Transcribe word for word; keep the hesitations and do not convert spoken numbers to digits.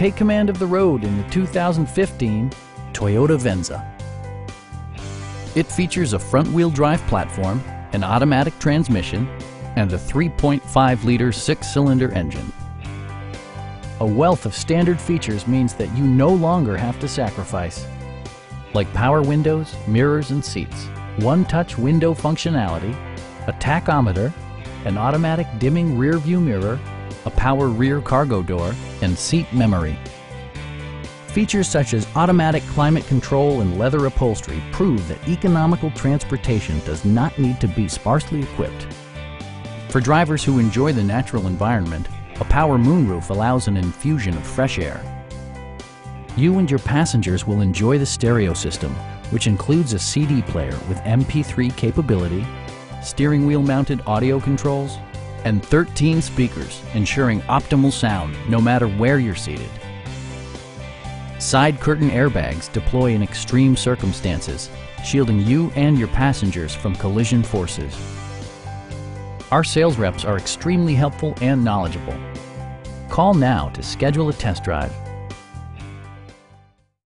take command of the road in the two thousand fifteen Toyota Venza. It features a front-wheel drive platform, an automatic transmission, and a three point five liter six-cylinder engine. A wealth of standard features means that you no longer have to sacrifice, like power windows, mirrors and seats, one-touch window functionality, a tachometer, an automatic dimming rear-view mirror, a power rear cargo door, and seat memory. Features such as automatic climate control and leather upholstery prove that economical transportation does not need to be sparsely equipped. For drivers who enjoy the natural environment, a power moonroof allows an infusion of fresh air. You and your passengers will enjoy the stereo system, which includes a C D player with M P three capability, steering wheel mounted audio controls, and thirteen speakers, ensuring optimal sound no matter where you're seated. Side curtain airbags deploy in extreme circumstances, shielding you and your passengers from collision forces. Our sales reps are extremely helpful and knowledgeable. Call now to schedule a test drive.